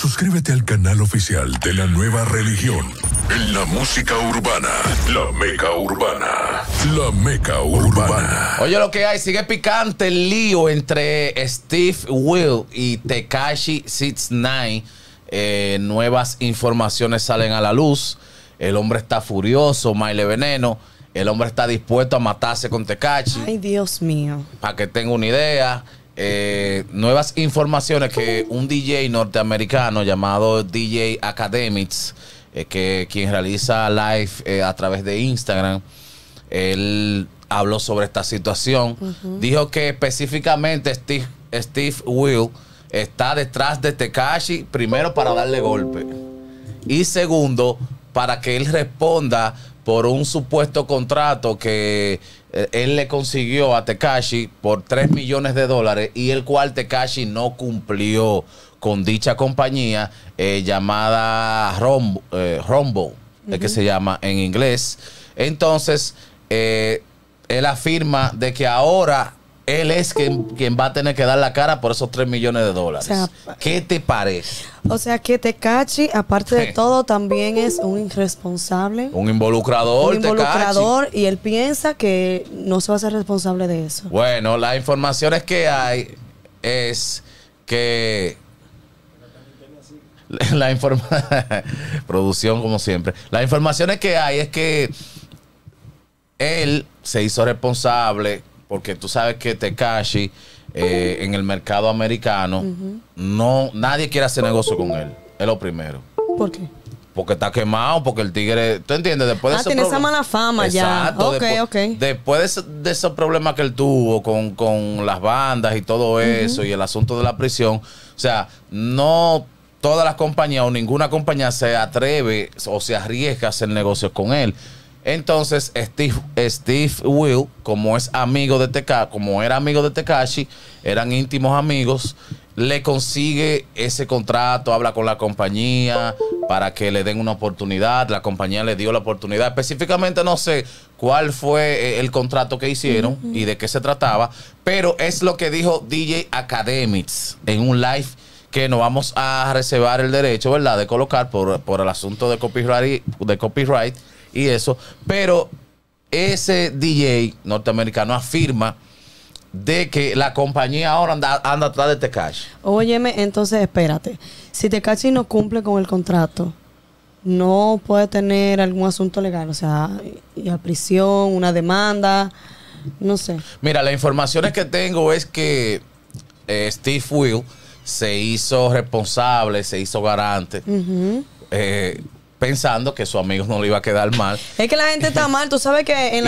Suscríbete al canal oficial de la nueva religión en la música urbana. La Meca Urbana. La Meca Urbana. Oye, lo que hay, sigue picante el lío entre Steve Will y Tekashi 69. Nuevas informaciones salen a la luz. El hombre está furioso, Maile Veneno. El hombre está dispuesto a matarse con Tekashi. Ay, Dios mío. Para que tenga una idea. Nuevas informaciones que un DJ norteamericano llamado DJ Academics, quien realiza live a través de Instagram, él habló sobre esta situación. Dijo que específicamente Steve Will está detrás de Tekashi, primero para darle golpe y segundo para que él responda por un supuesto contrato que él le consiguió a Tekashi por $3 millones y el cual Tekashi no cumplió con dicha compañía llamada Rumbo, que se llama en inglés. Entonces, él afirma de que ahora él es quien va a tener que dar la cara por esos $3 millones. O sea, ¿qué te parece? O sea, que Tekashi, aparte de todo, también es un irresponsable. Un involucrador. Un involucrador, Tekashi. Y él piensa que no se va a ser responsable de eso. Bueno, las informaciones que hay es que... La información... Producción, como siempre. Las informaciones que hay es que él se hizo responsable... Porque tú sabes que Tekashi en el mercado americano, nadie quiere hacer negocio con él. Es lo primero. ¿Por qué? Porque está quemado, porque el tigre... ¿Tú entiendes? Después de tiene esa mala fama. Exacto, ya. Exacto. Okay, después de esos problemas que él tuvo con las bandas y todo eso, y el asunto de la prisión, o sea, no todas las compañías o ninguna compañía se atreve o se arriesga a hacer negocios con él. Entonces, Steve Will, como es amigo de Tekashi, como era amigo de Tekashi, eran íntimos amigos, le consigue ese contrato, habla con la compañía para que le den una oportunidad. La compañía le dio la oportunidad. Específicamente no sé cuál fue el contrato que hicieron y de qué se trataba, pero es lo que dijo DJ Academics en un live que nos vamos a reservar el derecho, ¿verdad?, de colocar por el asunto de copyright, y eso, pero ese DJ norteamericano afirma de que la compañía ahora anda atrás de Tekashi. Óyeme, entonces espérate, si Tekashi no cumple con el contrato, no puede tener algún asunto legal, o sea, y a prisión, una demanda, no sé. Mira, las informaciones que tengo es que Steve Will se hizo responsable, se hizo garante, pensando que su amigo no le iba a quedar mal. Es que la gente está mal. Tú sabes que en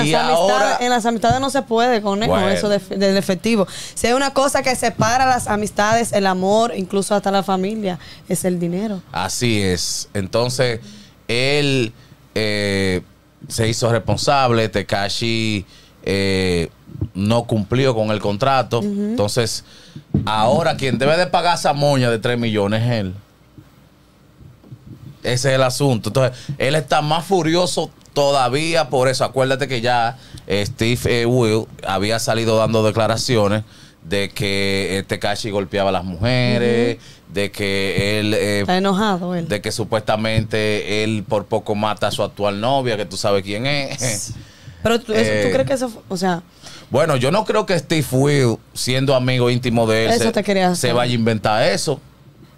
las amistades no se puede con eso del efectivo. Si hay una cosa que separa las amistades, el amor, incluso hasta la familia, es el dinero. Así es. Entonces, él se hizo responsable. Tekashi no cumplió con el contrato. Entonces, ahora quien debe de pagar esa moña de $3 millones es él. Ese es el asunto. Entonces, él está más furioso todavía por eso. Acuérdate que ya Steve Will había salido dando declaraciones de que Tekashi golpeaba a las mujeres, de que él... está enojado él. De que supuestamente él por poco mata a su actual novia, que tú sabes quién es. Pero ¿tú crees que eso... O sea... Bueno, yo no creo que Steve Will, siendo amigo íntimo de él, se vaya a inventar eso.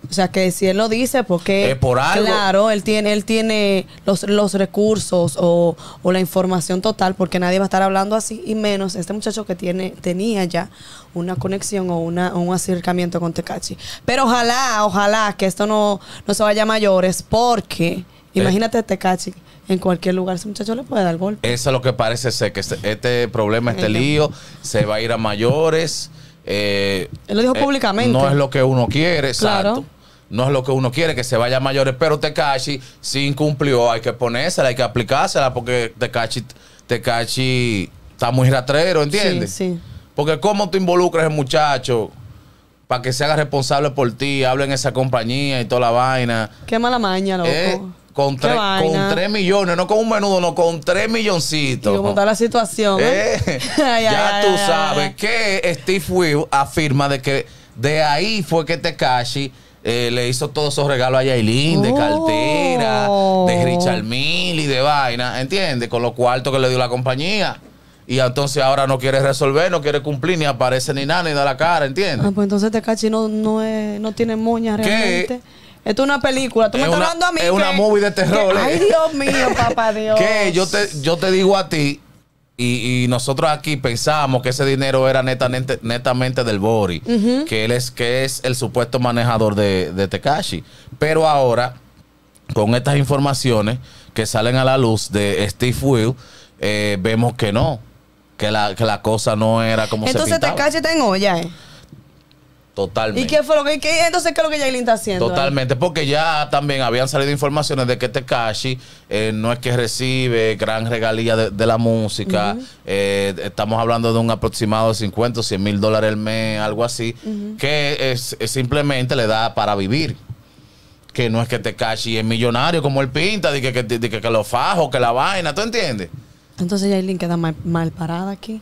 O sea, que si él lo dice, porque por algo. Claro, él tiene los recursos o la información total, porque nadie va a estar hablando así, y menos este muchacho que tenía ya una conexión o un acercamiento con Tekashi. Pero ojalá que esto no se vaya a mayores, porque imagínate Tekashi. En cualquier lugar ese muchacho le puede dar golpe. Eso es lo que parece ser, que este problema, este lío, se va a ir a mayores. Él lo dijo públicamente. No es lo que uno quiere, exacto. No es lo que uno quiere, que se vaya a mayores, pero Tekashi sí incumplió. Hay que ponérsela, hay que aplicársela, porque Tekashi está muy rastrero, ¿entiendes? Sí, sí. Porque cómo tú involucras al muchacho para que se haga responsable por ti, hable en esa compañía y toda la vaina. Qué mala maña, loco. Con $3 millones, no con un menudo, no, con $3 milloncitos. Y como está la situación. Ya tú sabes que Steve Will afirma de que de ahí fue que Tekashi le hizo todos esos regalos a Yailin, de cartera, de Richard Mille y de vaina, ¿entiendes? Con los cuartos que le dio la compañía. Y entonces ahora no quiere resolver, no quiere cumplir, ni aparece ni nada, ni da la cara, ¿entiendes? Ah, pues entonces Tekashi no tiene moña realmente. Esto es una película. Tú me estás hablando a mí. Es una movie de terror. Ay, Dios mío, papá Dios. Que yo te digo a ti, y nosotros aquí pensamos que ese dinero era netamente del Bori, que él es el supuesto manejador de Tekashi. Pero ahora, con estas informaciones que salen a la luz de Steve Will, vemos que no. Que la cosa no era como entonces, se pintaba. Entonces Tekashi está en olla, Totalmente. ¿Y qué fue lo que entonces qué es lo que Yailin está haciendo? Totalmente, porque ya también habían salido informaciones de que Tekashi no es que recibe gran regalía de la música. Estamos hablando de un aproximado de 50 o 100 mil dólares al mes, algo así, que es simplemente le da para vivir. Que no es que Tekashi es millonario como él pinta, de que lo fajo, que la vaina, ¿tú entiendes? Entonces Yailin queda mal parada aquí.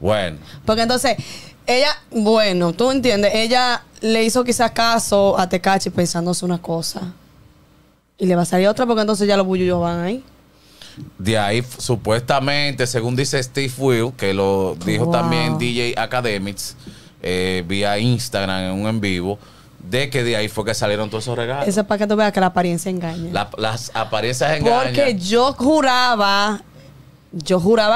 Bueno. Porque entonces, ella, bueno, tú entiendes, ella le hizo quizás caso a Tekashi pensándose una cosa. Y le va a salir otra porque entonces ya los bullullos van ahí. De ahí, supuestamente, según dice Steve Will, que lo dijo también DJ Academics, vía Instagram en un en vivo, de que de ahí fue que salieron todos esos regalos. Eso es para que tú veas que la apariencia engaña. Las apariencias engañan. Porque yo juraba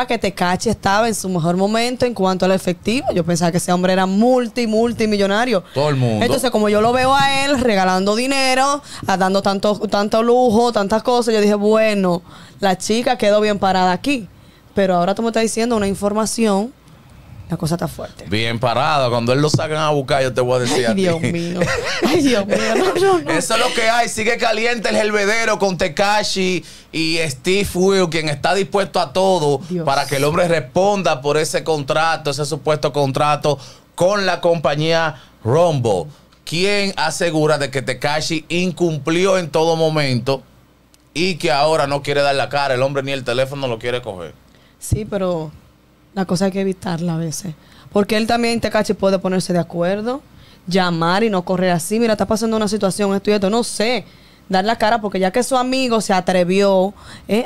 que Tekashi estaba en su mejor momento en cuanto al efectivo. Yo pensaba que ese hombre era multimillonario. Todo el mundo. Entonces, como yo lo veo a él regalando dinero, dando tanto lujo, tantas cosas, yo dije, bueno, la chica quedó bien parada aquí. Pero ahora tú me estás diciendo una información, la cosa está fuerte. Bien parada. Cuando él lo sacan a buscar, yo te voy a decir a ti. Dios mío. Ay, Dios mío. No. Eso es lo que hay. Sigue caliente el hervedero con Tekashi y Steve Will, quien está dispuesto a todo para que el hombre responda por ese contrato, ese supuesto contrato con la compañía Rumbo, quien asegura de que Tekashi incumplió en todo momento y que ahora no quiere dar la cara. El hombre ni el teléfono lo quiere coger. Sí, pero la cosa hay que evitarla a veces. Porque él también, Tekashi, puede ponerse de acuerdo, llamar y no correr así. Mira, está pasando una situación, esto y esto. No sé, dar la cara, porque ya que su amigo se atrevió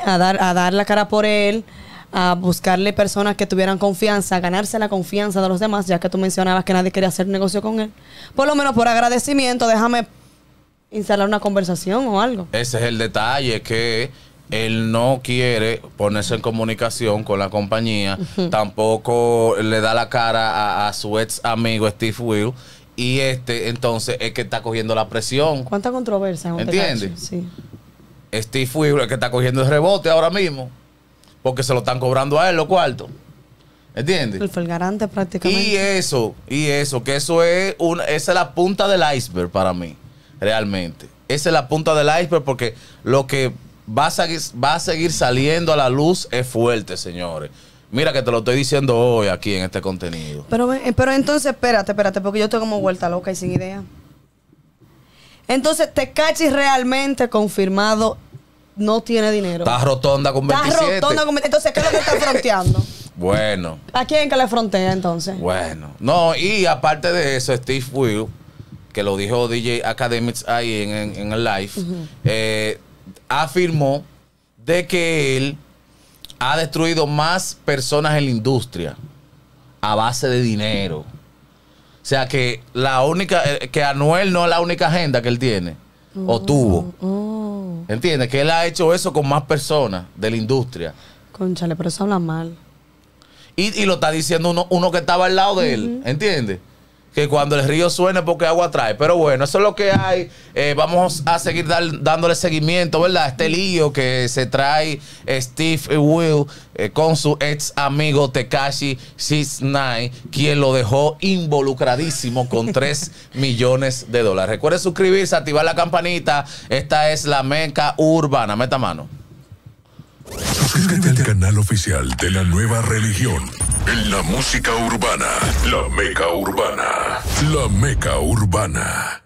a dar la cara por él, a buscarle personas que tuvieran confianza, a ganarse la confianza de los demás, ya que tú mencionabas que nadie quería hacer negocio con él. Por lo menos por agradecimiento, déjame instalar una conversación o algo. Ese es el detalle, que él no quiere ponerse en comunicación con la compañía, tampoco le da la cara a su ex amigo Steve Will, y entonces es que está cogiendo la presión. ¿Cuánta controversia? ¿Entiendes? Sí. Steve Will es el que está cogiendo el rebote ahora mismo, porque se lo están cobrando a él los cuartos. ¿Entiendes? Él fue el garante prácticamente. Esa es la punta del iceberg para mí, realmente. Esa es la punta del iceberg, porque lo que va a seguir saliendo a la luz es fuerte, señores. Mira que te lo estoy diciendo hoy aquí en este contenido. Pero entonces, espérate, porque yo estoy como vuelta loca y sin idea. Entonces, Tekashi realmente confirmado no tiene dinero. Está rotonda con 27. Entonces, ¿qué es lo que está fronteando? Bueno. ¿A quién que le frontea entonces? Bueno. No, y aparte de eso, Steve Will, que lo dijo DJ Academics ahí en el live, afirmó de que él ha destruido más personas en la industria a base de dinero. O sea, que Anuel no es la única agenda que él tiene o tuvo. ¿Entiendes? Que él ha hecho eso con más personas de la industria. Conchale, pero eso habla mal. Y lo está diciendo uno que estaba al lado de él. ¿Entiendes? Que cuando el río suene porque agua trae. Pero bueno, eso es lo que hay. Vamos a seguir dándole seguimiento, ¿verdad? Este lío que se trae Steve Will con su ex amigo Tekashi 69, quien lo dejó involucradísimo con 3 millones de dólares. Recuerden suscribirse, activar la campanita. Esta es La Meca Urbana. Meta mano. Suscríbete al canal oficial de la nueva religión. En la música urbana, La Meca Urbana, La Meca Urbana.